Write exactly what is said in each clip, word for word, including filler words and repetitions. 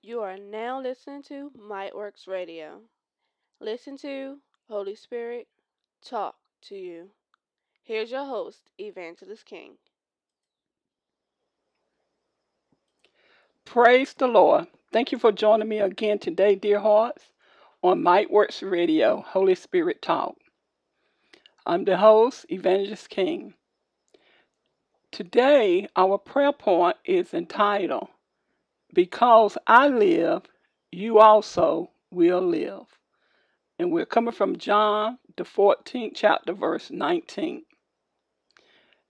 You are now listening to MiteWorks Radio. Listen to Holy Spirit talk to you. Here's your host, Evangelist King. Praise the Lord. Thank you for joining me again today, dear hearts, on MiteWorks Radio, Holy Spirit Talk. I'm the host, Evangelist King. Today, our prayer point is entitled, Because I Live, You Also Will Live. And we're coming from John, the fourteenth chapter, verse nineteen.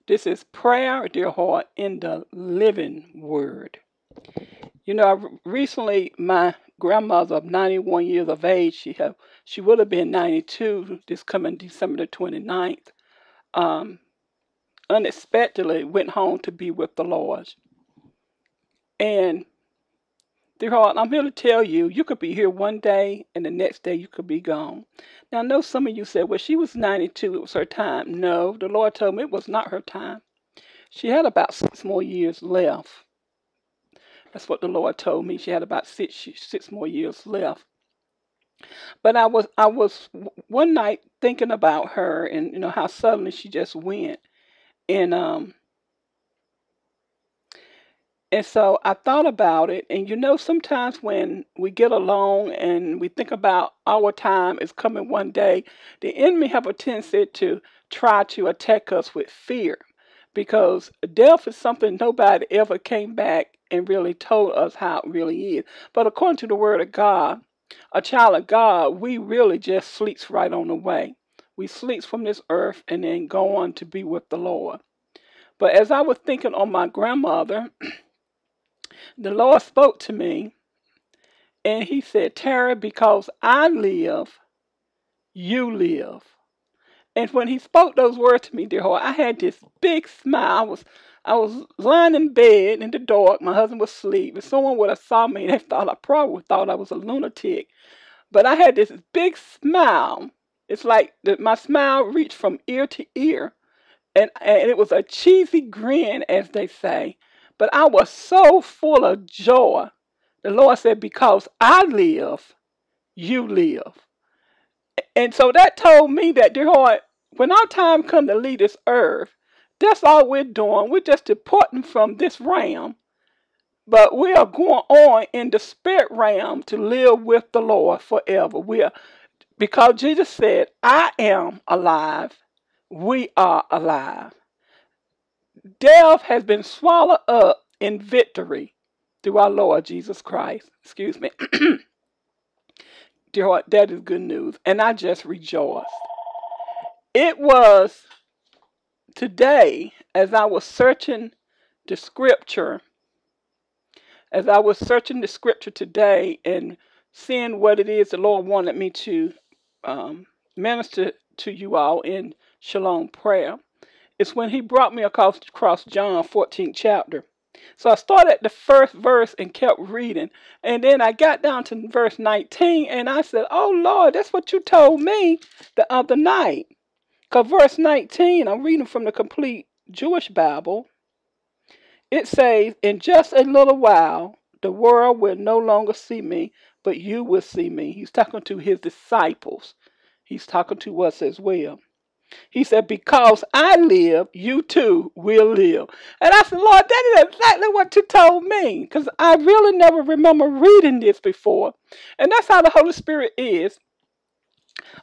This is prayer, dear heart, in the living word. You know, I, recently, my grandmother of ninety-one years of age, she, have, she would have been ninety-two this coming December the twenty-ninth, um, unexpectedly went home to be with the Lord. And dear heart, I'm here to tell you, you could be here one day and the next day you could be gone. Now, I know some of you said, well, she was ninety-two, it was her time. No, the Lord told me it was not her time. She had about six more years left. That's what the Lord told me. She had about six, six more years left. But I was, I was one night thinking about her and, you know, how suddenly she just went. And, um, And so I thought about it, and you know, sometimes when we get along and we think about our time is coming one day, the enemy have a tendency to try to attack us with fear, because death is something nobody ever came back and really told us how it really is. But according to the Word of God, a child of God, we really just sleeps right on the way. We sleeps from this earth and then go on to be with the Lord. But as I was thinking on my grandmother, the Lord spoke to me, and he said, Terry, because I live, you live. And when he spoke those words to me, dear heart, I had this big smile. I was, I was lying in bed in the dark. My husband was asleep. If someone would have saw me, they thought I probably thought I was a lunatic. But I had this big smile. It's like my smile reached from ear to ear, and, and it was a cheesy grin, as they say. But I was so full of joy. The Lord said, because I live, you live. And so that told me that, dear heart, when our time comes to leave this earth, that's all we're doing. We're just departing from this realm. But we are going on in the spirit realm to live with the Lord forever. We are, because Jesus said, I am alive. We are alive. Death has been swallowed up in victory through our Lord Jesus Christ. Excuse me. Dear heart, that is good news. And I just rejoiced. It was today, as I was searching the scripture, as I was searching the scripture today and seeing what it is the Lord wanted me to um, minister to you all in Shalom prayer. It's when he brought me across, across John fourteen chapter. So I started at the first verse and kept reading. And then I got down to verse nineteen and I said, oh, Lord, that's what you told me the other night. Because verse nineteen, I'm reading from the Complete Jewish Bible. It says, in just a little while, the world will no longer see me, but you will see me. He's talking to his disciples. He's talking to us as well. He said, because I live, you too will live. And I said, Lord, that is exactly what you told me, because I really never remember reading this before. And that's how the Holy Spirit is.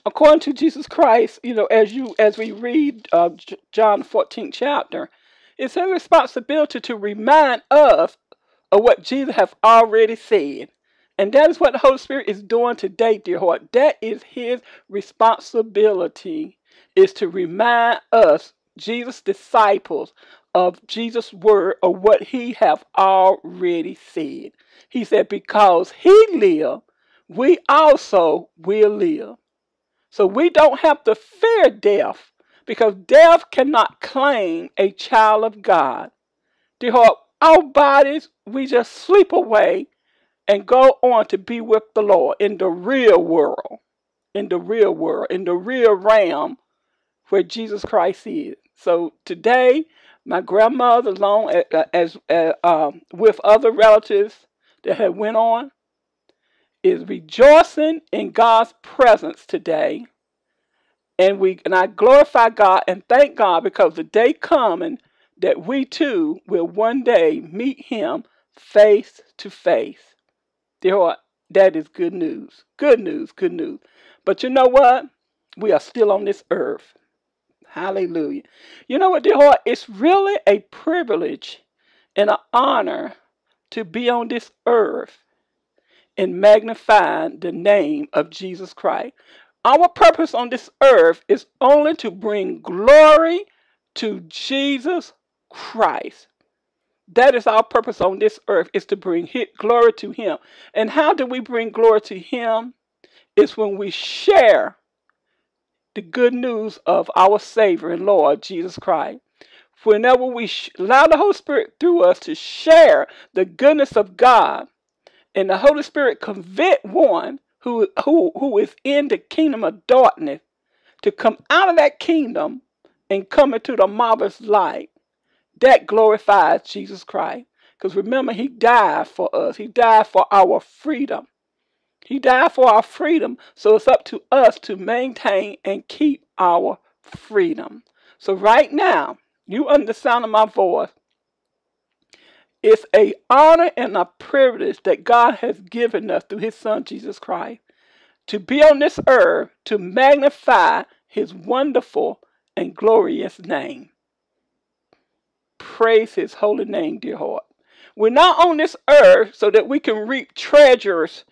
According to Jesus Christ, you know, as you as we read uh, John fourteenth chapter, it's his responsibility to remind us of what Jesus has already said. And that is what the Holy Spirit is doing today, dear heart. That is his responsibility. Is to remind us, Jesus' disciples, of Jesus' word, of what he have already said. He said, because he live, we also will live. So we don't have to fear death, because death cannot claim a child of God. Dear heart, our bodies, we just sleep away and go on to be with the Lord in the real world, in the real world, in the real realm, where Jesus Christ is. So today, my grandmother, along as, as uh, um, with other relatives that had went on, is rejoicing in God's presence today. And we and I glorify God and thank God because the day coming that we too will one day meet him face to face. There are, that is good news. Good news, good news. But you know what? We are still on this earth. Hallelujah. You know what, dear heart? It's really a privilege and an honor to be on this earth and magnifying the name of Jesus Christ. Our purpose on this earth is only to bring glory to Jesus Christ. That is our purpose on this earth, is to bring glory to him. And how do we bring glory to him? It's when we share the good news of our Savior and Lord Jesus Christ. Whenever we allow the Holy Spirit through us to share the goodness of God, and the Holy Spirit convict one who, who, who is in the kingdom of darkness to come out of that kingdom and come into the marvelous light, that glorifies Jesus Christ. Because remember, he died for us. He died for our freedom. He died for our freedom. So it's up to us to maintain and keep our freedom. So right now, you under the sound of my voice, it's an honor and a privilege that God has given us through his son, Jesus Christ, to be on this earth to magnify his wonderful and glorious name. Praise his holy name, dear heart. We're not on this earth so that we can reap treasures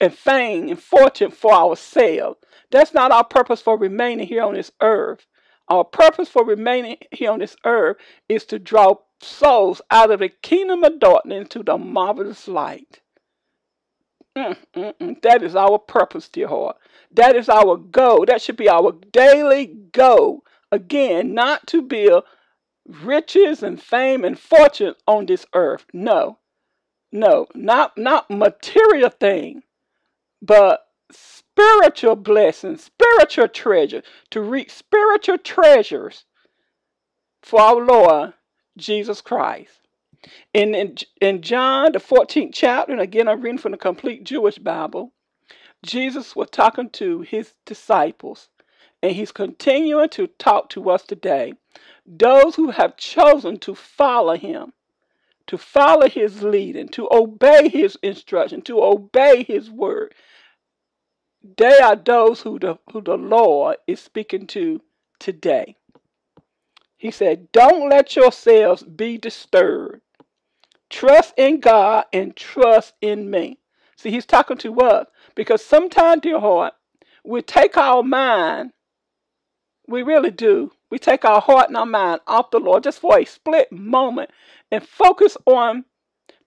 and fame and fortune for ourselves. That's not our purpose for remaining here on this earth. Our purpose for remaining here on this earth is to draw souls out of the kingdom of darkness to the marvelous light. Mm, mm, mm. That is our purpose, dear heart. That is our goal. That should be our daily goal. Again, not to build riches and fame and fortune on this earth. No, no, not, not material thing, but spiritual blessings, spiritual treasure, to reach spiritual treasures for our Lord Jesus Christ. In, in, in John, the fourteenth chapter, and again I'm reading from the Complete Jewish Bible, Jesus was talking to his disciples, and he's continuing to talk to us today. Those who have chosen to follow him, to follow his leading, to obey his instruction, to obey his word, they are those who the, who the Lord is speaking to today. He said, don't let yourselves be disturbed. Trust in God and trust in me. See, he's talking to us because sometimes, dear heart, we take our mind, we really do, we take our heart and our mind off the Lord just for a split moment and focus on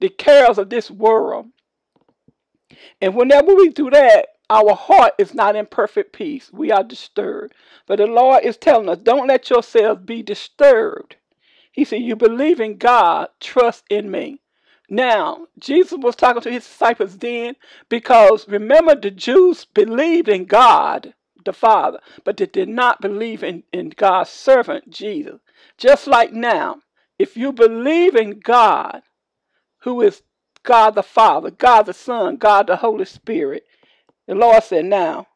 the cares of this world. And whenever we do that, our heart is not in perfect peace. We are disturbed. But the Lord is telling us, don't let yourselves be disturbed. He said, you believe in God, trust in me. Now, Jesus was talking to his disciples then because remember the Jews believed in God the Father, but they did not believe in, in God's servant, Jesus. Just like now, if you believe in God, who is God the Father, God the Son, God the Holy Spirit, the Lord said, now,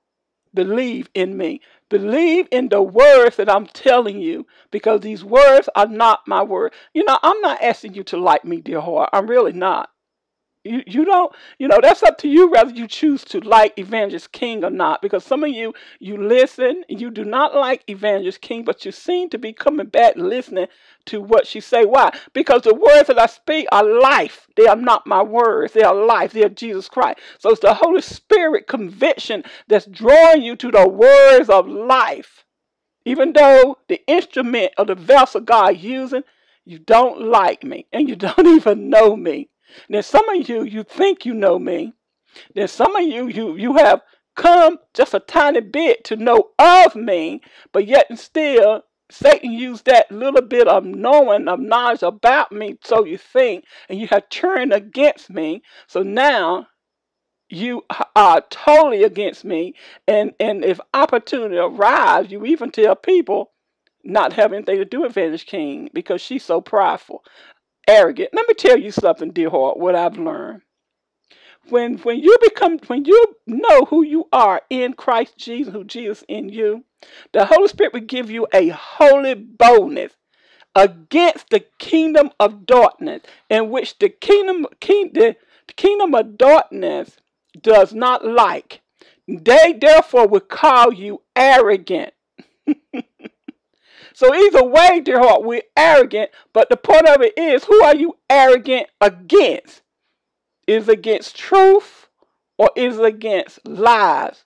believe in me. Believe in the words that I'm telling you because these words are not my words. You know, I'm not asking you to like me, dear heart. I'm really not. You, you don't, you know, that's up to you whether you choose to like Evangelist King or not, because some of you, you listen, you do not like Evangelist King, but you seem to be coming back listening to what she say. Why? Because the words that I speak are life. They are not my words. They are life. They are Jesus Christ. So it's the Holy Spirit conviction that's drawing you to the words of life. Even though the instrument or the vessel God using, you don't like me and you don't even know me. Then some of you, you think you know me. Then some of you, you, you have come just a tiny bit to know of me, but yet and still, Satan used that little bit of knowing, of knowledge about me, so you think, and you have turned against me. So now you are totally against me, and, and if opportunity arrives, you even tell people not have anything to do with Evangelist King because she's so prideful. Arrogant. Let me tell you something, dear heart, what I've learned. when when you become when you know who you are in Christ Jesus, who Jesus in you, the Holy Spirit will give you a holy boldness against the kingdom of darkness, in which the kingdom king, the, the kingdom of darkness does not like. They therefore will call you arrogant. So either way, dear heart, we're arrogant, but the point of it is, who are you arrogant against? Is it against truth, or is it against lies,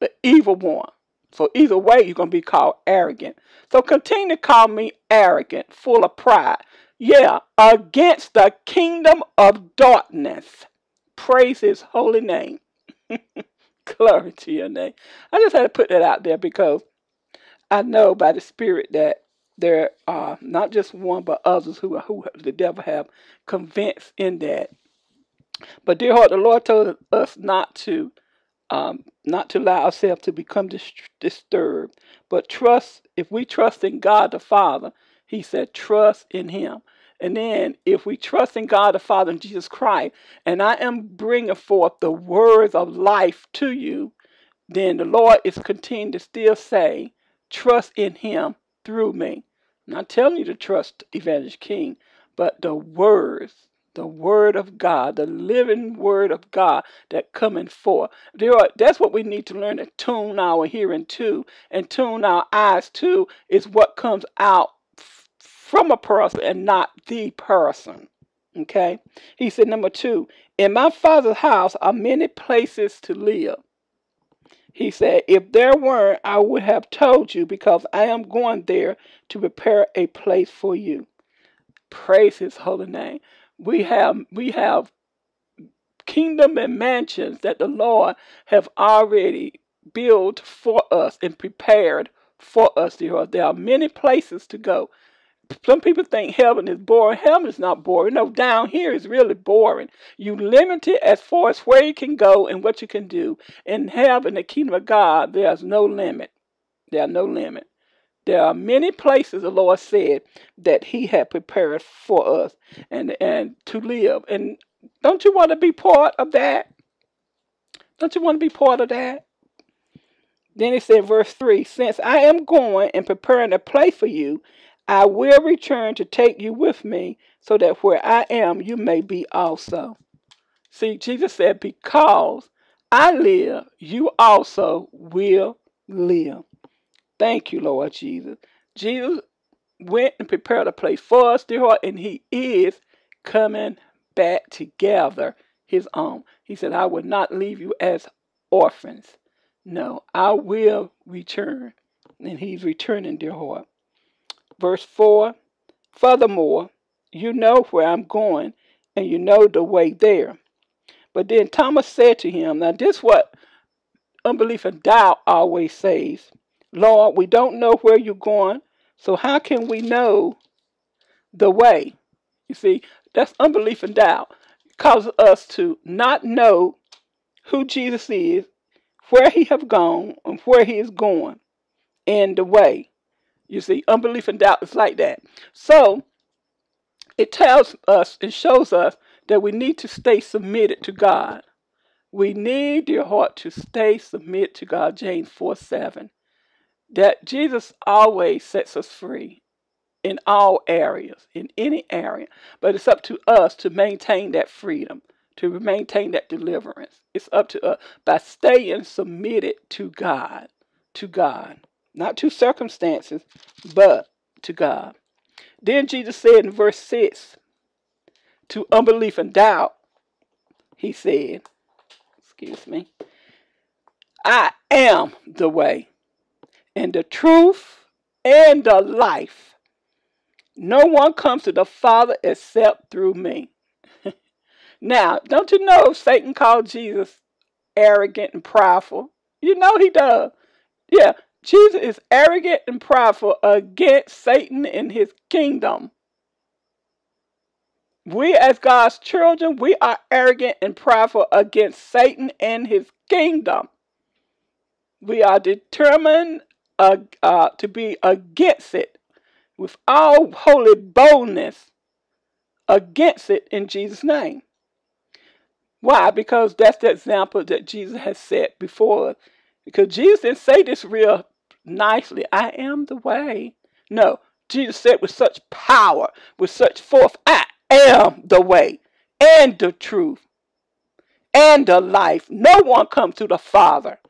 the evil one? So either way, you're going to be called arrogant. So continue to call me arrogant, full of pride. Yeah, against the kingdom of darkness. Praise his holy name. Glory to your name. I just had to put that out there because I know by the Spirit that there are not just one, but others who, who the devil have convinced in that. But dear heart, the Lord told us not to um, not to allow ourselves to become dis disturbed, but trust. If we trust in God the Father, he said, trust in him. And then if we trust in God the Father and Jesus Christ, and I am bringing forth the words of life to you, then the Lord is continuing to still say, trust in him through me. I'm not telling you to trust Evangelist King, but the words, the word of God, the living word of God that coming forth. There are, that's what we need to learn to tune our hearing to and tune our eyes to, is what comes out from a person and not the person. Okay? He said, number two, in my Father's house are many places to live. He said, if there weren't, I would have told you, because I am going there to prepare a place for you. Praise his holy name. We have, we have kingdom and mansions that the Lord have already built for us and prepared for us. There are many places to go. Some people think heaven is boring. Heaven is not boring. No, down here is really boring. You're limited as far as where you can go and what you can do. In heaven, the kingdom of God, there's no limit. There are no limit. There are many places, the Lord said, that he had prepared for us and, and to live. And don't you want to be part of that? Don't you want to be part of that? Then he said, verse three, since I am going and preparing a place for you, I will return to take you with me, so that where I am, you may be also. See, Jesus said, because I live, you also will live. Thank you, Lord Jesus. Jesus went and prepared a place for us, dear heart, and he is coming back to gather his own. He said, I will not leave you as orphans. No, I will return. And he's returning, dear heart. Verse four, furthermore, you know where I'm going, and you know the way there. But then Thomas said to him, now this is what unbelief and doubt always says, Lord, we don't know where you're going, so how can we know the way? You see, that's unbelief and doubt. It causes us to not know who Jesus is, where he have gone, and where he is going, and the way. You see, unbelief and doubt is like that. So it tells us and shows us that we need to stay submitted to God. We need, dear heart, to stay submitted to God. James four seven. That Jesus always sets us free in all areas, in any area. But it's up to us to maintain that freedom, to maintain that deliverance. It's up to us by staying submitted to God, to God. Not to circumstances, but to God. Then Jesus said in verse six, to unbelief and doubt, he said, excuse me, I am the way and the truth and the life. No one comes to the Father except through me. Now, don't you know Satan called Jesus arrogant and prideful? You know he does. Yeah. Jesus is arrogant and prideful against Satan and his kingdom. We as God's children, we are arrogant and prideful against Satan and his kingdom. We are determined uh, uh, to be against it with all holy boldness, against it in Jesus' name. Why? Because that's the example that Jesus has set before us. Because Jesus didn't say this real nicely. I am the way. No. Jesus said with such power, with such force, I am the way and the truth and the life. No one comes to the Father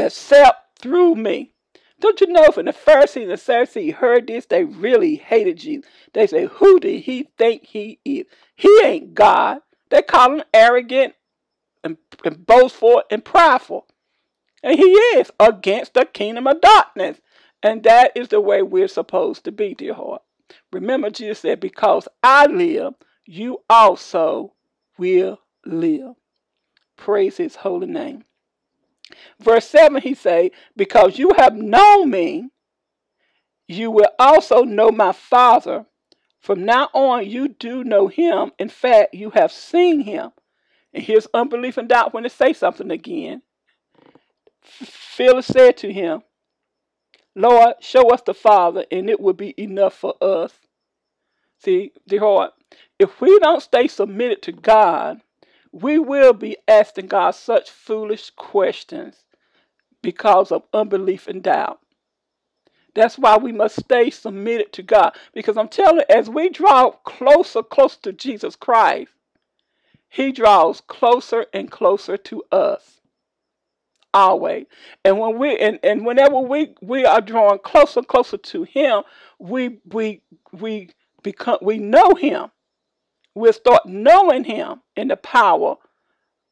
except through me. Don't you know, when the Pharisees and the Sadducees heard this, they really hated Jesus. They say, who did he think he is? He ain't God. They call him arrogant and, and boastful and prideful. And he is against the kingdom of darkness. And that is the way we're supposed to be, dear heart. Remember, Jesus said, because I live, you also will live. Praise his holy name. Verse seven, he said, because you have known me, you will also know my Father. From now on, you do know him. In fact, you have seen him. And here's unbelief and doubt when they say something again. Philip said to him, Lord, show us the Father, and it will be enough for us. See, dear heart, if we don't stay submitted to God, we will be asking God such foolish questions because of unbelief and doubt. That's why we must stay submitted to God. Because I'm telling you, as we draw closer, closer to Jesus Christ, he draws closer and closer to us. Always. And when we and, and whenever we, we are drawing closer and closer to him, we we we become we know him. We'll start knowing him in the power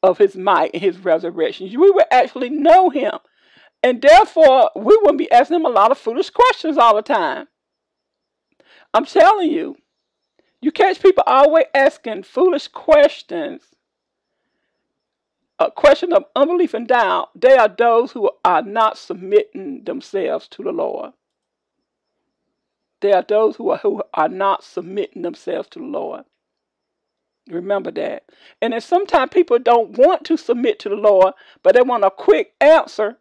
of his might and his resurrection. We will actually know him. And therefore, we wouldn't be asking him a lot of foolish questions all the time. I'm telling you, you catch people always asking foolish questions. A question of unbelief and doubt, they are those who are not submitting themselves to the Lord. They are those who are, who are not submitting themselves to the Lord. Remember that. And then sometimes people don't want to submit to the Lord, but they want a quick answer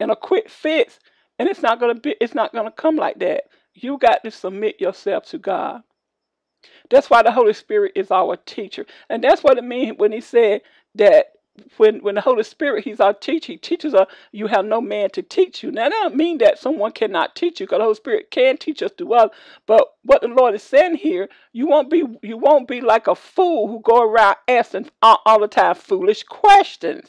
and a quick fix, and it's not going to be, it's not going to come like that. You got to submit yourself to God. That's why the Holy Spirit is our teacher. And that's what it means when he said that when, when the Holy Spirit, he's our teacher, he teaches us, you have no man to teach you. Now, that doesn't mean that someone cannot teach you, because the Holy Spirit can teach us through us. But what the Lord is saying here, you won't be, you won't be like a fool who go around asking all, all the time foolish questions.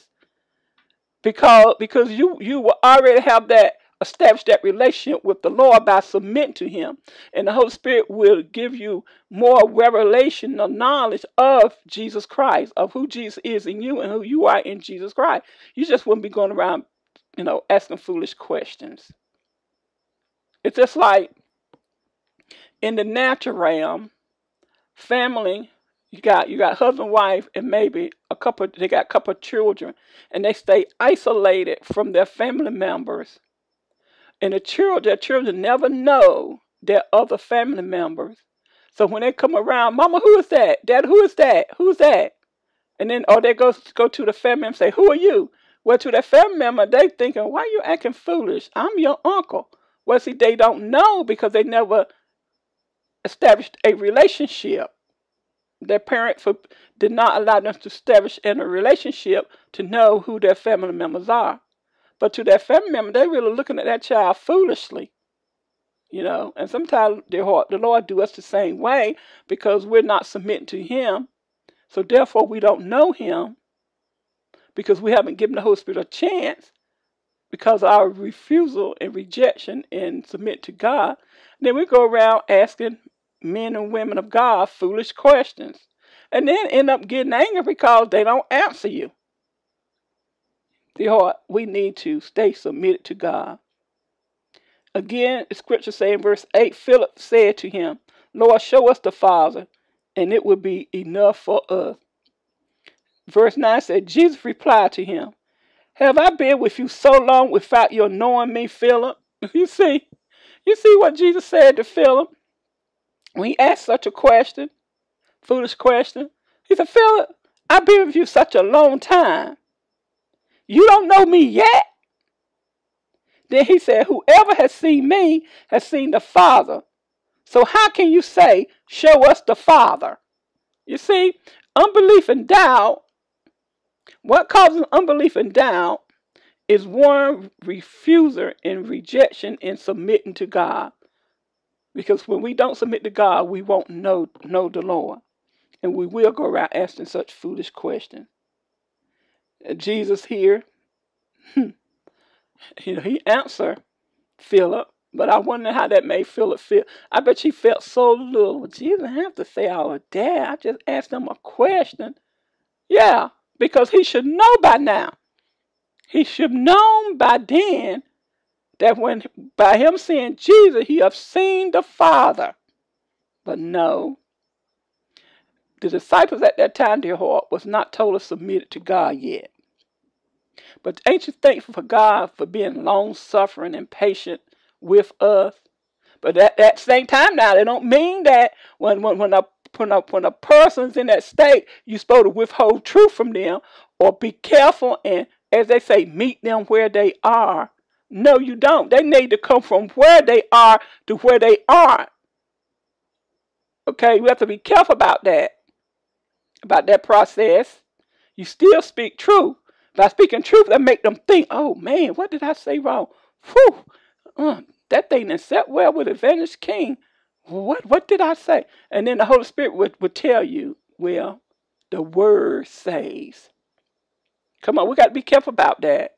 Because, because you, you will already have that, establish that relationship with the Lord by submitting to him. And the Holy Spirit will give you more revelation or knowledge of Jesus Christ, of who Jesus is in you and who you are in Jesus Christ. You just wouldn't be going around, you know, asking foolish questions. It's just like in the natural realm, family, you got you got husband, wife, and maybe a couple, they got a couple of children, and they stay isolated from their family members. And the children, their children never know their other family members. So when they come around, Mama, who is that? Dad, who is that? Who's that? And then, or they go, go to the family and say, who are you? Well, to that family member, they thinking, why are you acting foolish? I'm your uncle. Well, see, they don't know because they never established a relationship. Their parents did not allow them to establish in a relationship to know who their family members are. But to that family member, they're really looking at that child foolishly, you know. And sometimes the Lord, the Lord do us the same way, because we're not submitting to him. So therefore, we don't know him, because we haven't given the Holy Spirit a chance, because of our refusal and rejection and submit to God. And then we go around asking men and women of God foolish questions, and then end up getting angry because they don't answer you. Dear heart, we need to stay submitted to God. Again, the scripture says in verse eight, Philip said to him, Lord, show us the Father, and it will be enough for us. Verse nine said, Jesus replied to him, have I been with you so long without your knowing me, Philip? You see, you see what Jesus said to Philip when he asked such a question, foolish question. He said, Philip, I've been with you such a long time. You don't know me yet? Then he said, whoever has seen me has seen the Father. So how can you say, show us the Father? You see, Unbelief and doubt. What causes unbelief and doubt is one refuser in rejection and submitting to God. Because when we don't submit to God, we won't know, know the Lord. And we will go around asking such foolish questions. Jesus here, you know, he answered Philip. But I wonder how that made Philip feel. I bet she felt so little. She didn't have to say all of that. I just asked him a question. Yeah, because he should know by now. He should have known by then that when by him seeing Jesus, he have seen the Father. But no. The disciples at that time, their heart was not totally submitted to God yet. But ain't you thankful for God for being long-suffering and patient with us? But at that same time now, it don't mean that when when when a, when, a, when a person's in that state, you're supposed to withhold truth from them or be careful and, as they say, meet them where they are. No, you don't. They need to come from where they are to where they aren't. Okay, we have to be careful about that, about that process. You still speak truth. By speaking truth, that make them think, oh, man, what did I say wrong? Whew, uh, that thing didn't set well with the vanished king. What, what did I say? And then the Holy Spirit would, would tell you, well, the word says. Come on, we got to be careful about that.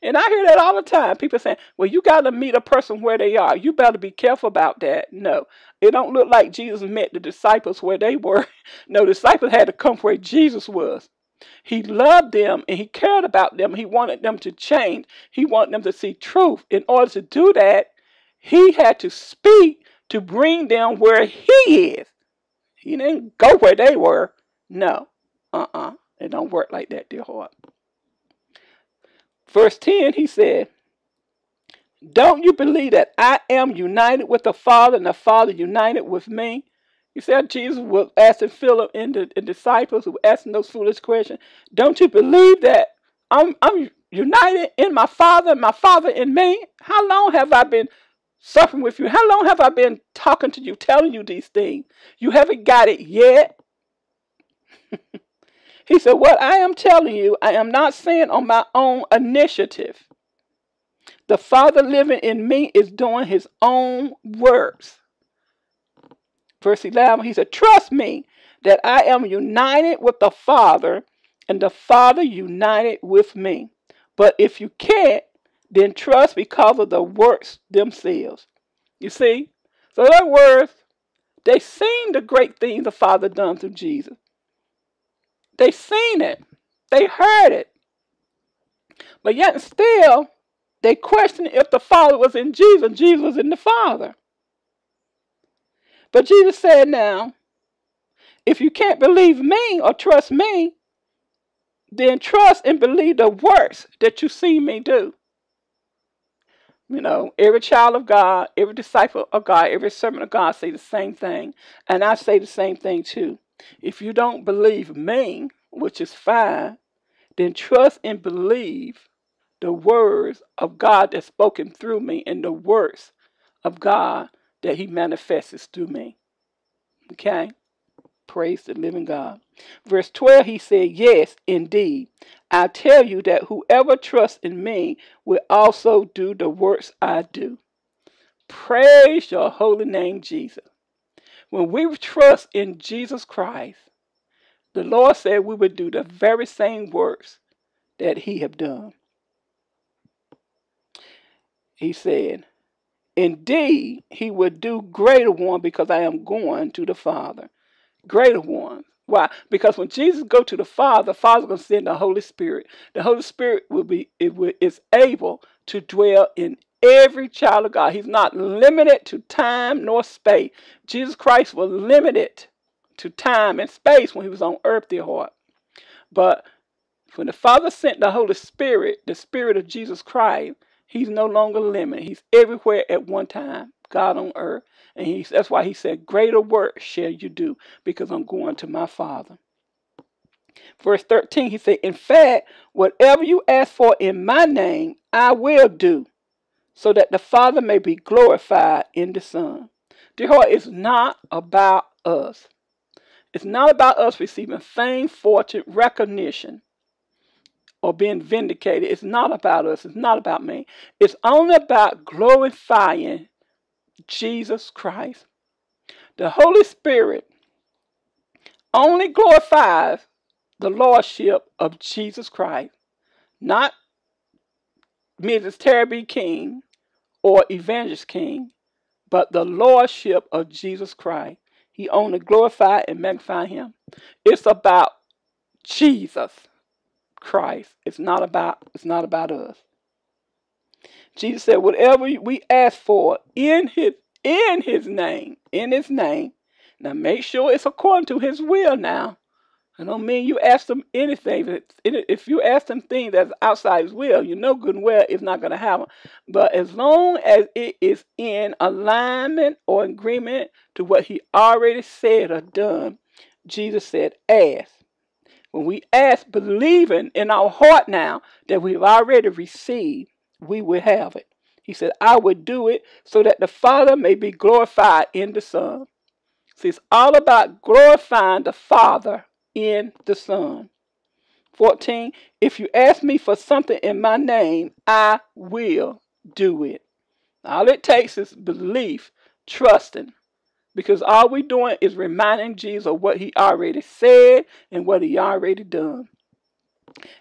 And I hear that all the time. People saying, well, you got to meet a person where they are. You better be careful about that. No, it don't look like Jesus met the disciples where they were. No, the disciples had to come where Jesus was. He loved them and he cared about them. He wanted them to change. He wanted them to see truth. In order to do that, he had to speak to bring them where he is. He didn't go where they were. No, uh-uh. It don't work like that, dear heart. Verse ten, he said, don't you believe that I am united with the Father and the Father united with me? You see how Jesus was asking Philip and the, the disciples who were asking those foolish questions. Don't you believe that I'm, I'm united in my Father and my Father in me? How long have I been suffering with you? How long have I been talking to you, telling you these things? You haven't got it yet. He said, what I am telling you, I am not saying on my own initiative. The Father living in me is doing his own works. Verse eleven, he said, trust me that I am united with the Father and the Father united with me. But if you can't, then trust because of the works themselves. You see? So in other words, they seen the great things the Father done through Jesus. They seen it. They heard it. But yet still, they questioned if the Father was in Jesus. Jesus was in the Father. But Jesus said now, if you can't believe me or trust me, then trust and believe the works that you see me do. You know, every child of God, every disciple of God, every servant of God say the same thing. And I say the same thing too. If you don't believe me, which is fine, then trust and believe the words of God that's spoken through me and the words of God that he manifests through me. Okay? Praise the living God. Verse twelve, he said, yes, indeed. I tell you that whoever trusts in me will also do the works I do. Praise your holy name, Jesus. When we trust in Jesus Christ, the Lord said we would do the very same works that he have done. He said, indeed, he would do greater one because I am going to the Father. Greater one. Why? Because when Jesus go to the Father, the Father's going to send the Holy Spirit. The Holy Spirit will be it will, is able to dwell in every child of God. He's not limited to time nor space. Jesus Christ was limited to time and space when he was on earth, dear heart. But when the Father sent the Holy Spirit, the Spirit of Jesus Christ, he's no longer limited. He's everywhere at one time, God on earth. And he, that's why he said, greater work shall you do, because I'm going to my Father. Verse thirteen, he said, in fact, whatever you ask for in my name, I will do, so that the Father may be glorified in the Son. Dear heart, it's not about us. It's not about us receiving fame, fortune, recognition, or being vindicated. It's not about us. It's not about me. It's only about glorifying Jesus Christ. The Holy Spirit only glorifies the Lordship of Jesus Christ, not Missus Terry B. King or Evangelist King, but the Lordship of Jesus Christ. He only glorified and magnified him. It's about Jesus Christ. It's not about, it's not about us. Jesus said, whatever we ask for in his, in his name, in his name. Now make sure it's according to his will now. I don't mean you ask him anything. If you ask him things that's outside his will, you know good and well it's not going to happen. But as long as it is in alignment or agreement to what he already said or done, Jesus said, ask. When we ask, believing in our heart now that we've already received, we will have it. He said, I will do it so that the Father may be glorified in the Son. See, it's all about glorifying the Father in the Son. fourteen, if you ask me for something in my name, I will do it. All it takes is belief, trusting, because all we're doing is reminding Jesus of what he already said and what he already done.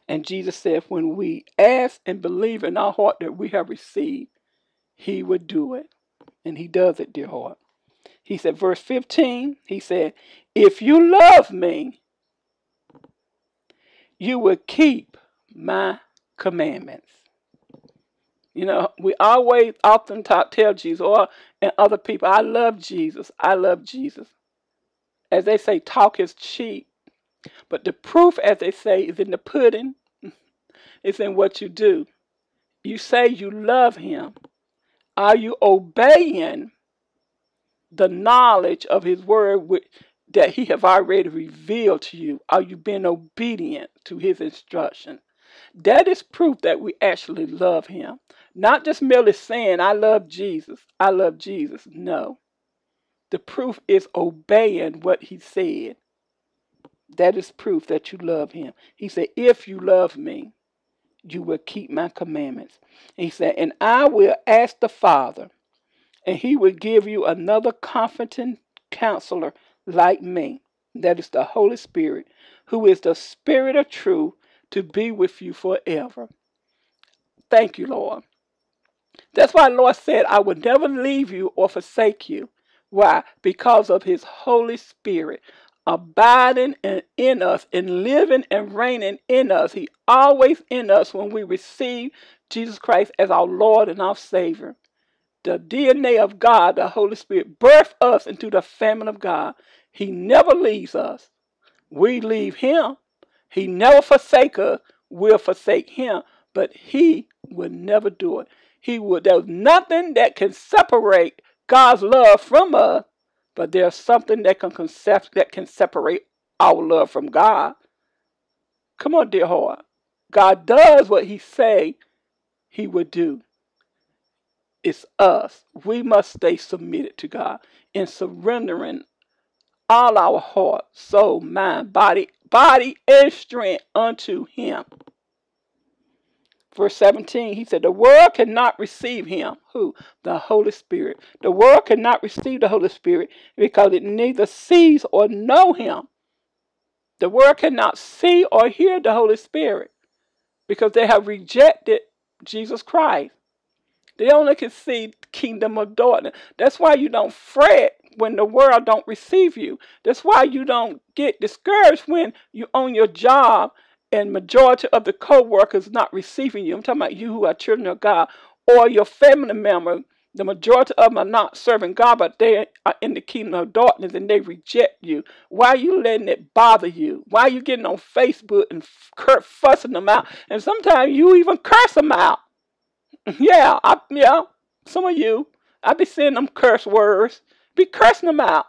And Jesus said, when we ask and believe in our heart that we have received, he would do it. And he does it, dear heart. He said, verse fifteen, he said, if you love me, you will keep my commandments. You know, we always often talk, tell Jesus or and other people, I love Jesus. I love Jesus. As they say, talk is cheap. But the proof, as they say, is in the pudding. It's in what you do. You say you love him. Are you obeying the knowledge of his word which that he have already revealed to you? Are you being obedient to his instruction? That is proof that we actually love him. Not just merely saying, I love Jesus, I love Jesus. No. The proof is obeying what he said. That is proof that you love him. He said, if you love me, you will keep my commandments. And he said, and I will ask the Father, and he will give you another comforting counselor like me, that is the Holy Spirit, who is the Spirit of Truth, to be with you forever. Thank you, Lord. That's why the Lord said, I will never leave you or forsake you. Why? Because of his Holy Spirit abiding in us and living and reigning in us. He always in us when we receive Jesus Christ as our Lord and our Savior. The D N A of God, the Holy Spirit, birthed us into the family of God. He never leaves us. We leave him. He never forsake us. We'll forsake him. But he will never do it. He will. There's nothing that can separate God's love from us. But there's something that can, concept, that can separate our love from God. Come on, dear heart. God does what he say he would do. It's us. We must stay submitted to God in surrendering all our heart, soul, mind, body, body, and strength unto him. Verse seventeen, he said, the world cannot receive him. Who? The Holy Spirit. The world cannot receive the Holy Spirit because it neither sees or know him. The world cannot see or hear the Holy Spirit because they have rejected Jesus Christ. They only can see the kingdom of darkness. That's why you don't fret when the world don't receive you. That's why you don't get discouraged when you own your job and majority of the co-workers not receiving you. I'm talking about you who are children of God, or your family member. The majority of them are not serving God, but they are in the kingdom of darkness and they reject you. Why are you letting it bother you? Why are you getting on Facebook and fussing them out? And sometimes you even curse them out. Yeah, I, yeah, some of you, I be seeing them curse words, be cursing them out.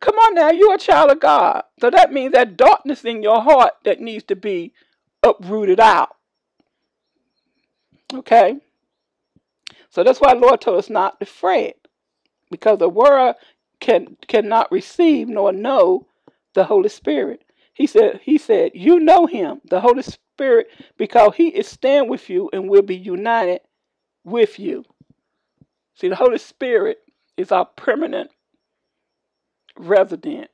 Come on now, you're a child of God. So that means that darkness in your heart that needs to be uprooted out. Okay? So that's why the Lord told us not to fret, because the world can cannot receive nor know the Holy Spirit. He said, he said, you know him, the Holy Spirit, because he is staying with you and will be united with you. See, the Holy Spirit is our permanent resident.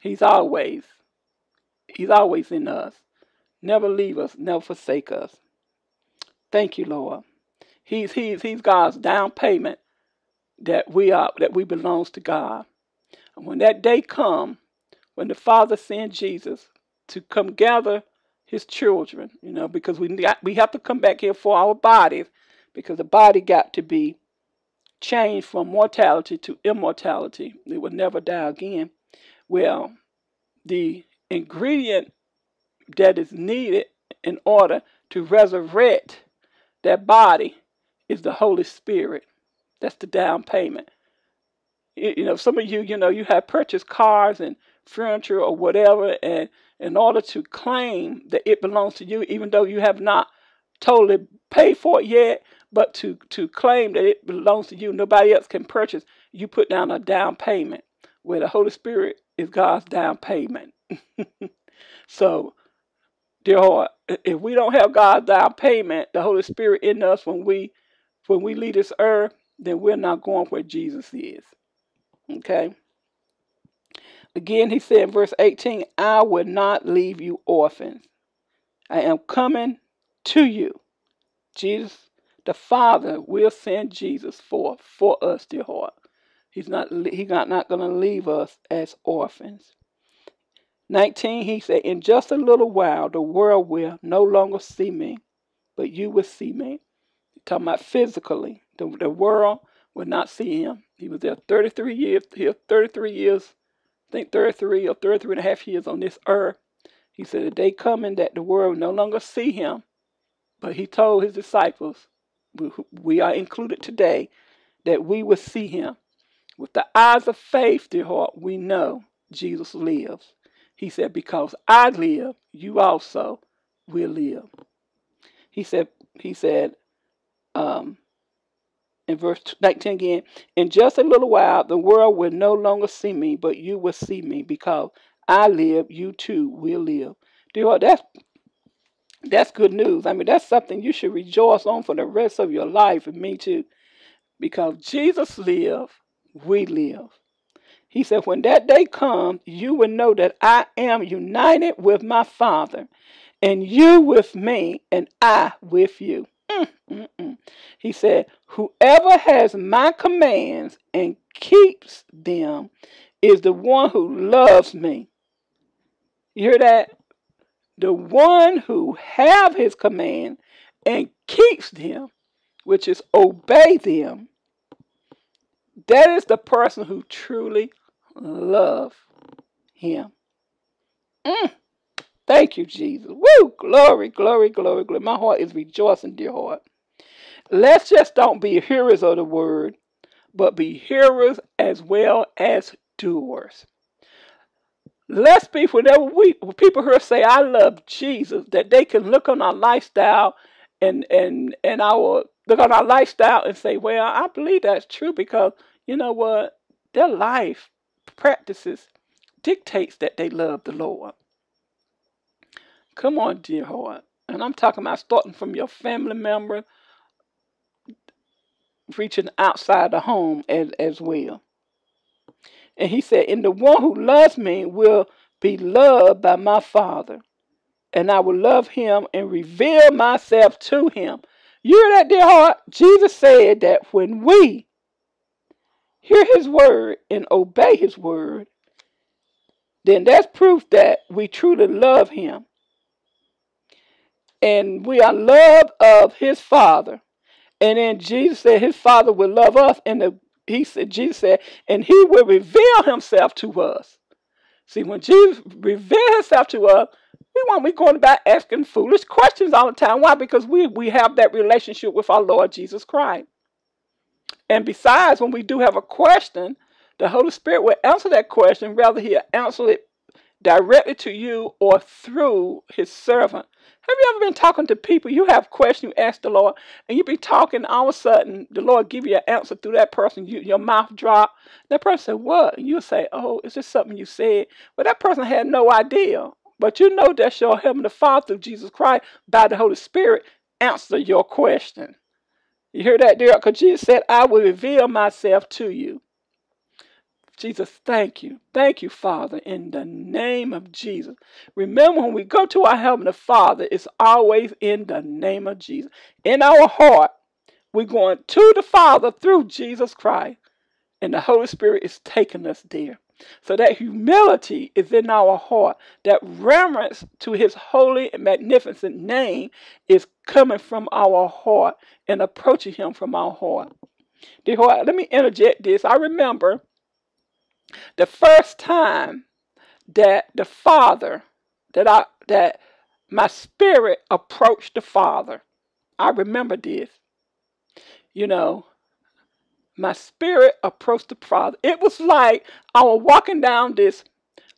He's always, he's always in us. Never leave us, never forsake us. Thank you, Lord. He's, he's, he's God's down payment that we are, that we belongs to God. And when that day comes, when the Father sends Jesus to come gather his children, you know, because we got, we have to come back here for our bodies, because the body got to be changed from mortality to immortality. It will never die again. Well, the ingredient that is needed in order to resurrect that body is the Holy Spirit. That's the down payment. You know, some of you, you know, you have purchased cars and furniture or whatever, and in order to claim that it belongs to you, even though you have not totally paid for it yet, but to, to claim that it belongs to you, nobody else can purchase, you put down a down payment, where the Holy Spirit is God's down payment. So, dear heart, if we don't have God's down payment, the Holy Spirit in us when we, when we leave this earth, then we're not going where Jesus is. Okay? Again, he said in verse eighteen, I will not leave you orphans. I am coming to you. Jesus, the Father, will send Jesus for, for us, dear heart. He's not, he's not, not going to leave us as orphans. nineteen, he said, in just a little while, the world will no longer see me, but you will see me. He's talking about physically. The, the world will not see him. He was there thirty-three years, he was thirty-three years, I think thirty-three or thirty-three and a half years on this earth. He said, the day coming that the world will no longer see him, but he told his disciples, we, we are included today, that we will see him. With the eyes of faith, dear heart, we know Jesus lives. He said, because I live, you also will live. He said, he said, um, in verse nineteen again, in just a little while, the world will no longer see me, but you will see me, because I live, you too will live. Dear, that's, that's good news. I mean, that's something you should rejoice on for the rest of your life, and me too. Because Jesus lives, we live. He said, when that day comes, you will know that I am united with my Father, and you with me, and I with you. Mm-mm-mm. He said, whoever has my commands and keeps them is the one who loves me. You hear that? The one who have his command and keeps them, which is obey them, that is the person who truly loves him. Mm. Thank you, Jesus. Woo! Glory, glory, glory, glory. My heart is rejoicing, dear heart. Let's just don't be hearers of the word, but be hearers as well as doers. Let's be, whenever we when people here say, I love Jesus, that they can look on our lifestyle and and and our look on our lifestyle and say, well, I believe that's true, because you know what? Their life practices dictates that they love the Lord. Come on, dear heart. And I'm talking about starting from your family member, reaching outside the home as, as well. And he said, and the one who loves me will be loved by my Father, and I will love him and reveal myself to him. You hear that, dear heart? Jesus said that when we hear his word and obey his word, then that's proof that we truly love him. And we are loved of his Father. And then Jesus said his Father will love us. And the, he said, Jesus said, and he will reveal himself to us. See, when Jesus reveals himself to us, we won't be going about asking foolish questions all the time. Why? Because we, we have that relationship with our Lord Jesus Christ. And besides, when we do have a question, the Holy Spirit will answer that question. Rather, he'll answer it directly to you or through his servant. Have you ever been talking to people? You have questions you ask the Lord, and you be talking, all of a sudden the Lord give you an answer through that person. You, your mouth drop. That person said, what? And you say, oh, it's just something you said. But that person had no idea. But you know that your Heavenly Father, through Jesus Christ, by the Holy Spirit, answer your question. You hear that, dear? Because Jesus said, I will reveal myself to you. Jesus, thank you. Thank you, Father, in the name of Jesus. Remember, when we go to our Heavenly Father, it's always in the name of Jesus. In our heart, we're going to the Father through Jesus Christ, and the Holy Spirit is taking us there. So that humility is in our heart. That reverence to his holy and magnificent name is coming from our heart and approaching him from our heart. Dear heart, let me interject this. I remember the first time that the Father, that I, that my spirit approached the Father, I remember this. You know, my spirit approached the Father. It was like I was walking down this,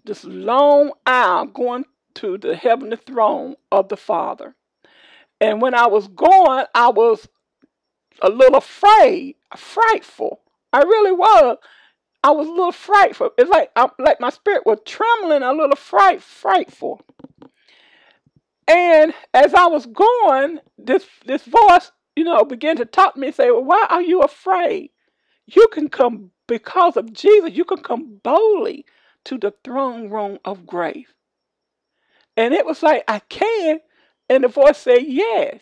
this long aisle going to the heavenly throne of the Father. And when I was going, I was a little afraid, frightful. I really was. I was a little frightful. It's like I, like my spirit was trembling, a little fright, frightful. And as I was going, this this voice, you know, began to talk to me and say, well, why are you afraid? You can come, because of Jesus, you can come boldly to the throne room of grace. And it was like, I can. And the voice said, yes.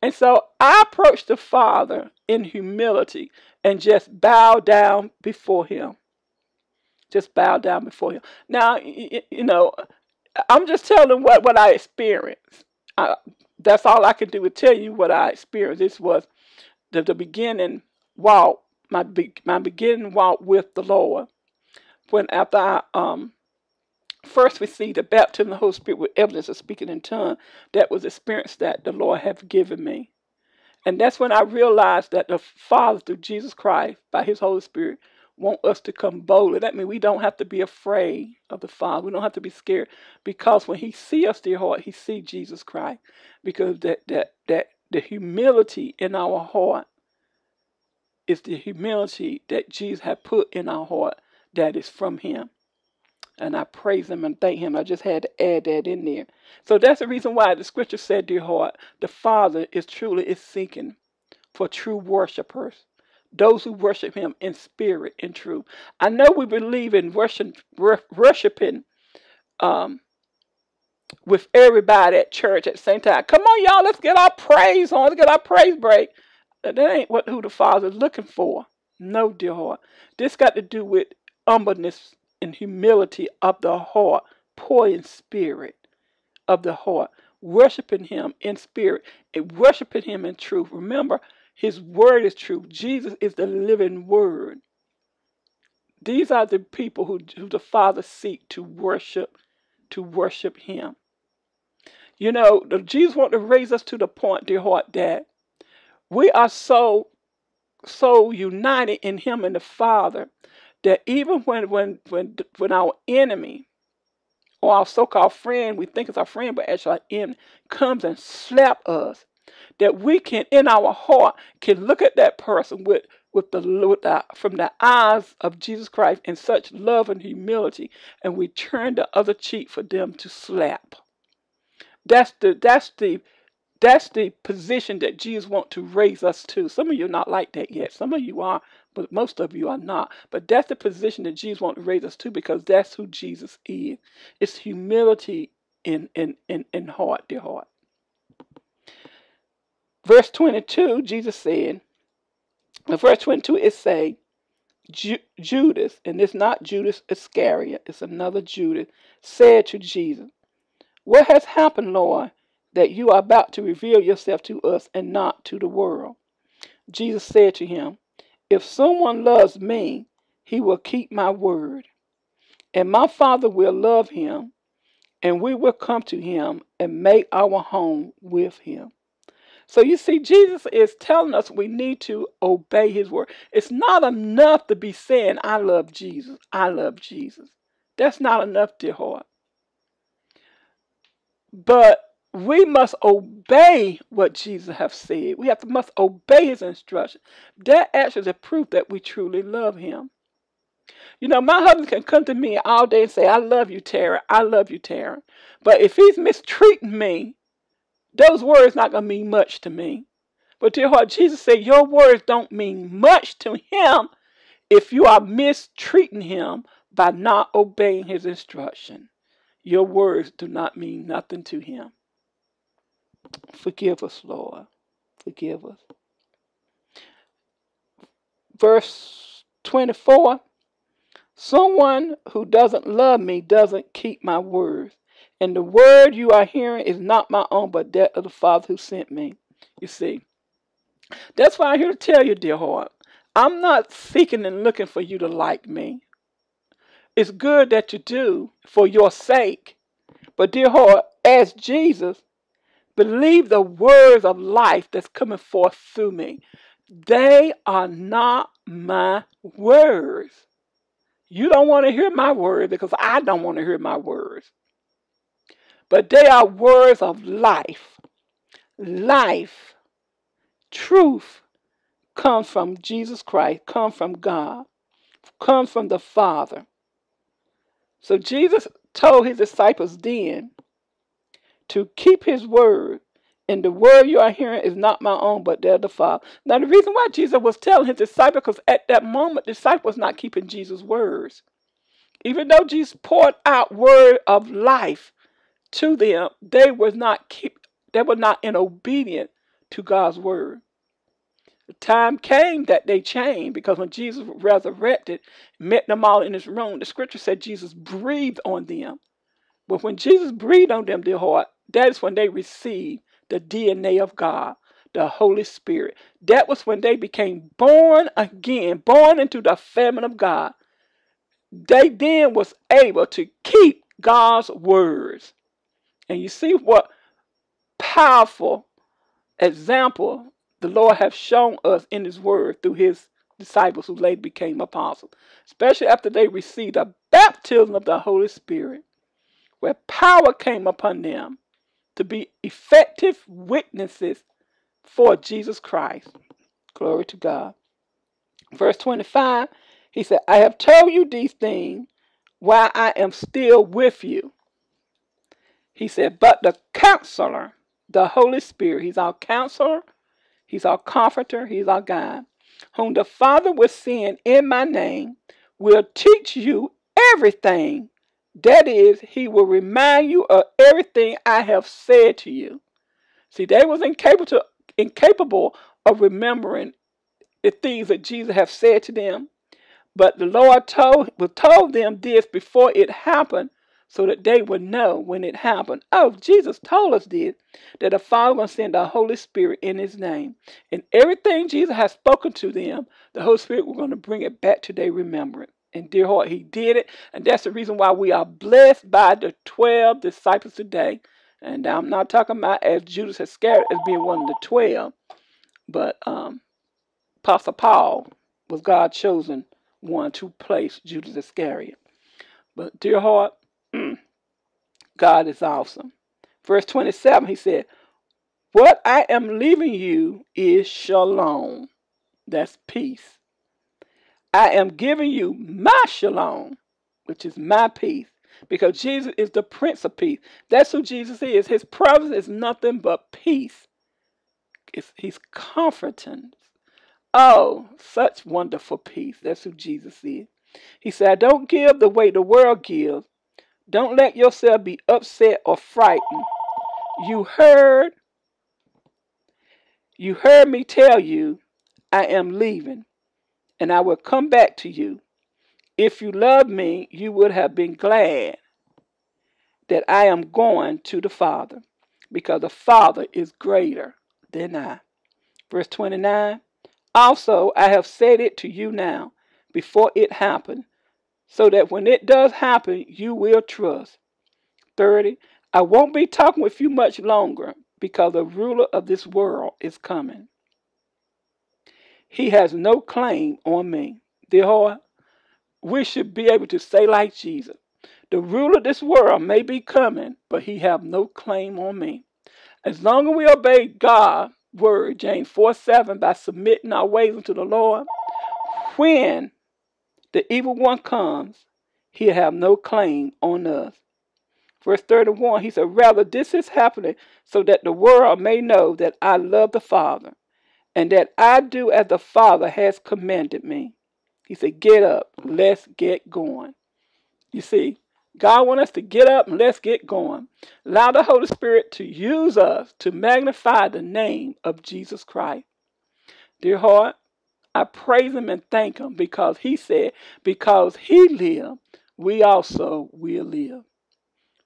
And so I approached the Father in humility and just bow down before him. Just bow down before him. Now, you know, I'm just telling what, what I experienced. I, that's all I could do is tell you what I experienced. This was the, the beginning walk, my, be, my beginning walk with the Lord. When after I um, first received the baptism of the Holy Spirit with evidence of speaking in tongues, that was the experience that the Lord had given me. And that's when I realized that the Father, through Jesus Christ, by his Holy Spirit, want us to come boldly. That means we don't have to be afraid of the Father. We don't have to be scared, because when he sees us, dear heart, he sees Jesus Christ. Because that, that, that the humility in our heart is the humility that Jesus had put in our heart that is from him. And I praise him and thank him. I just had to add that in there. So that's the reason why the scripture said, dear heart, the Father is truly is seeking for true worshipers, those who worship him in spirit and truth. I know we believe in worship, worshiping um, with everybody at church at the same time. Come on, y'all, let's get our praise on. Let's get our praise break. That ain't what who the Father is looking for. No, dear heart. This got to do with humbleness and humility of the heart, poor in spirit of the heart, worshiping him in spirit, and worshiping him in truth. Remember, his word is true. Jesus is the living word. These are the people who, who the Father seek to worship, to worship him. You know, the, Jesus wants to raise us to the point, dear heart, that we are so, so united in him and the Father, that even when, when, when, when our enemy or our so-called friend, we think it's our friend, but actually our enemy, comes and slaps us, that we can, in our heart, can look at that person with, with the, with the, from the eyes of Jesus Christ in such love and humility, and we turn the other cheek for them to slap. That's the, that's the, That's the position that Jesus wants to raise us to. Some of you are not like that yet. Some of you are, but most of you are not. But that's the position that Jesus wants to raise us to, because that's who Jesus is. It's humility in, in, in, in heart, dear heart. Verse twenty-two, Jesus said, in verse twenty-two it says, Judas, and it's not Judas Iscariot, it's another Judas, said to Jesus, what has happened, Lord, that you are about to reveal yourself to us and not to the world? Jesus said to him, if someone loves me, he will keep my word, and my Father will love him, and we will come to him and make our home with him. So you see, Jesus is telling us we need to obey his word. It's not enough to be saying, I love Jesus, I love Jesus. That's not enough, dear heart. But we must obey what Jesus has said. We have to must obey his instruction. That actually is a proof that we truly love him. You know, my husband can come to me all day and say, I love you, Tara. I love you, Tara. But if he's mistreating me, those words not going to mean much to me. But dear heart, Jesus said, your words don't mean much to him if you are mistreating him by not obeying his instruction. Your words do not mean nothing to him. Forgive us, Lord. Forgive us. Verse twenty-four. Someone who doesn't love me doesn't keep my words. And the word you are hearing is not my own, but that of the Father who sent me. You see, that's why I'm here to tell you, dear heart, I'm not seeking and looking for you to like me. It's good that you do for your sake. But dear heart, as Jesus, believe the words of life that's coming forth through me. They are not my words. You don't want to hear my words because I don't want to hear my words. But they are words of life. Life, truth, comes from Jesus Christ, comes from God, comes from the Father. So Jesus told his disciples then to keep his word, and the word you are hearing is not my own, but that of the Father. Now, the reason why Jesus was telling his disciples, because at that moment, the disciples were not keeping Jesus' words. Even though Jesus poured out word of life to them, they were not keep, they were not in obedience to God's word. The time came that they changed, because when Jesus resurrected, met them all in his room, the scripture said Jesus breathed on them. But when Jesus breathed on them, their heart, that is when they received the D N A of God, the Holy Spirit. That was when they became born again, born into the family of God. They then was able to keep God's words. And you see what powerful example the Lord has shown us in his word through his disciples who later became apostles, especially after they received a baptism of the Holy Spirit, where power came upon them to be effective witnesses for Jesus Christ. Glory to God. Verse twenty-five, he said, I have told you these things while I am still with you. He said, but the Counselor, the Holy Spirit, he's our Counselor, he's our Comforter, he's our guide, whom the Father will send in my name, will teach you everything. That is, he will remind you of everything I have said to you. See, they was incapable, to, incapable of remembering the things that Jesus have said to them. But the Lord told, told them this before it happened, so that they would know when it happened. Oh, Jesus told us this, that the Father will send the Holy Spirit in his name. And everything Jesus has spoken to them, the Holy Spirit was going to bring it back to their remembrance. And dear heart, he did it. And that's the reason why we are blessed by the twelve disciples today. And I'm not talking about as Judas Iscariot as being one of the twelve. But um, Apostle Paul was God's chosen one to place Judas Iscariot. But dear heart, God is awesome. Verse twenty-seven, he said, what I am leaving you is shalom. That's peace. I am giving you my shalom, which is my peace, because Jesus is the Prince of Peace. That's who Jesus is. His presence is nothing but peace. It's, he's comforting. Oh, such wonderful peace. That's who Jesus is. He said, I don't give the way the world gives. Don't let yourself be upset or frightened. You heard, you heard me tell you, I am leaving. And I will come back to you. If you loved me, you would have been glad that I am going to the Father, because the Father is greater than I. Verse twenty-nine, also I have said it to you now before it happened, so that when it does happen, you will trust. thirty, I won't be talking with you much longer, because the ruler of this world is coming. He has no claim on me. Dear heart, we should be able to say like Jesus, The ruler of this world may be coming, but he have no claim on me. As long as we obey God's word, James four seven, by submitting our ways unto the Lord, when the evil one comes, he'll have no claim on us. Verse thirty-one, he said, rather this is happening so that the world may know that I love the Father and that I do as the Father has commanded me. He said, get up, let's get going. You see, God wants us to get up and let's get going. Allow the Holy Spirit to use us to magnify the name of Jesus Christ. Dear heart, I praise him and thank him because he said, because he lived, we also will live.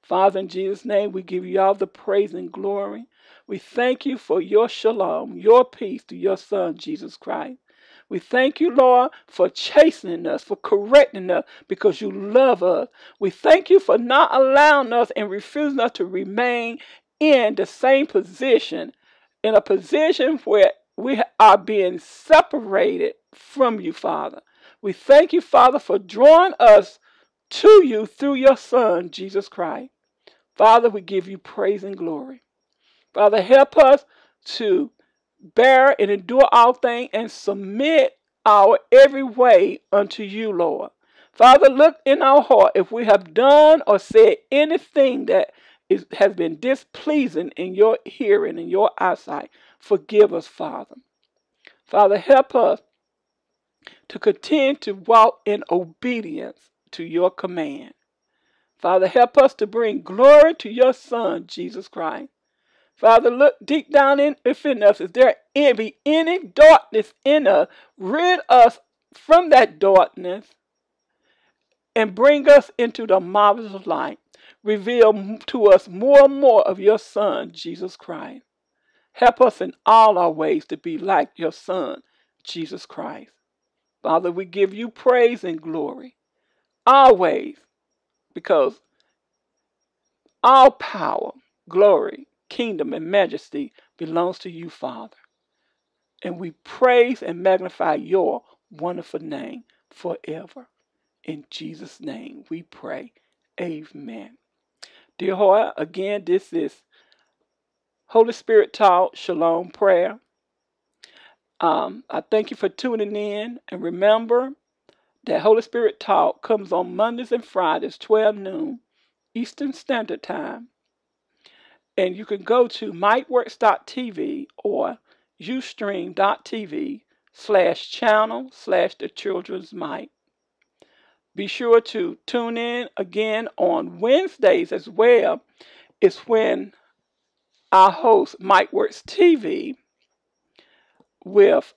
Father, in Jesus' name, we give you all the praise and glory. We thank you for your shalom, your peace through your son, Jesus Christ. We thank you, Lord, for chastening us, for correcting us, because you love us. We thank you for not allowing us and refusing us to remain in the same position, in a position where we are being separated from you, Father. We thank you, Father, for drawing us to you through your son, Jesus Christ. Father, we give you praise and glory. Father, help us to bear and endure all things and submit our every way unto you, Lord. Father, look in our heart if we have done or said anything that is, has been displeasing in your hearing and your eyesight. Forgive us, Father. Father, help us to continue to walk in obedience to your command. Father, help us to bring glory to your son, Jesus Christ. Father, look deep down in within us. Is there any, any darkness in us? Rid us from that darkness and bring us into the marvelous light. Reveal to us more and more of your son, Jesus Christ. Help us in all our ways to be like your son, Jesus Christ. Father, we give you praise and glory always, because all power, glory, kingdom, and majesty belongs to you, Father. And we praise and magnify your wonderful name forever. In Jesus' name we pray. Amen. Dear heart, again, this is Holy Spirit Talk, Shalom Prayer. Um, I thank you for tuning in. And remember that Holy Spirit Talk comes on Mondays and Fridays, twelve noon, Eastern Standard Time. And you can go to MiteWorks dot T V or Ustream dot T V slash channel slash The Children's Mite. Be sure to tune in again on Wednesdays as well. It's when I host MiteWorks T V with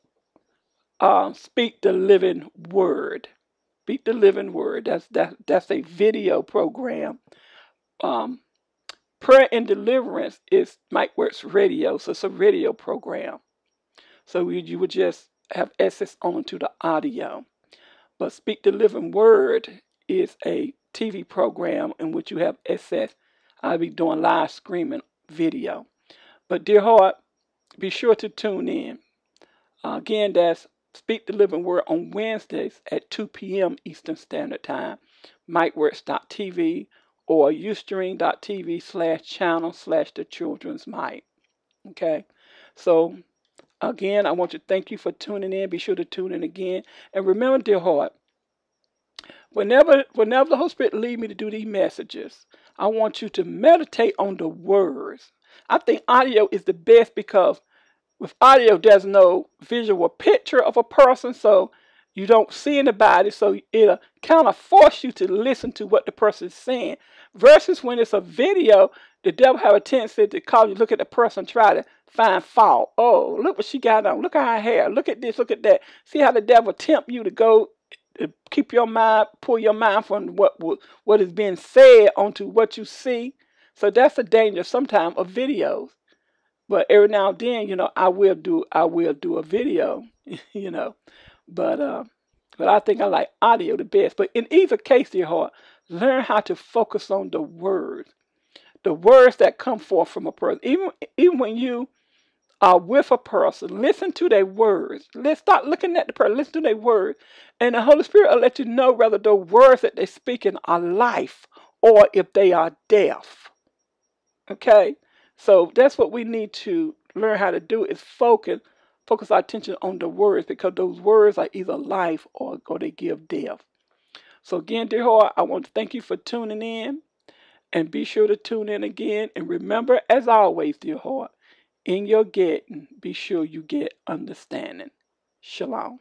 uh, Speak the Living Word. Speak the Living Word. That's, that, that's a video program. Um, Prayer and Deliverance is MiteWorks Radio, so it's a radio program. So you would just have access only to the audio. But Speak the Living Word is a T V program in which you have access. I'll be doing live streaming video. But dear heart, be sure to tune in. Uh, again, that's Speak the Living Word on Wednesdays at two P M Eastern Standard Time, MiteWorks dot T V. or Ustream dot T V slash channel slash The Children's Mite. Okay, so again, I want to thank you for tuning in. Be sure to tune in again. And remember, dear heart, whenever, whenever the Holy Spirit leads me to do these messages, I want you to meditate on the words. I think audio is the best because with audio, there's no visual picture of a person, so you don't see anybody, so it'll kind of force you to listen to what the person's saying. Versus when it's a video, the devil have a tendency to call you, look at the person, try to find fault. Oh, look what she got on. Look at her hair. Look at this. Look at that. See how the devil tempt you to go, to keep your mind, pull your mind from what, what is being said onto what you see. So that's the danger sometimes of videos. But every now and then, you know, I will do, I will do a video, you know. But uh, but I think I like audio the best. But in either case, dear heart, learn how to focus on the words, the words that come forth from a person. Even even when you are with a person, listen to their words. Let's start looking at the person. Listen to their words, and the Holy Spirit will let you know whether the words that they're speaking are life or if they are deaf. Okay? So that's what we need to learn how to do, is focus focus our attention on the words, because those words are either life or go they give death. So again, dear heart, I want to thank you for tuning in, and be sure to tune in again. And remember, as always, dear heart, in your getting, be sure you get understanding. Shalom.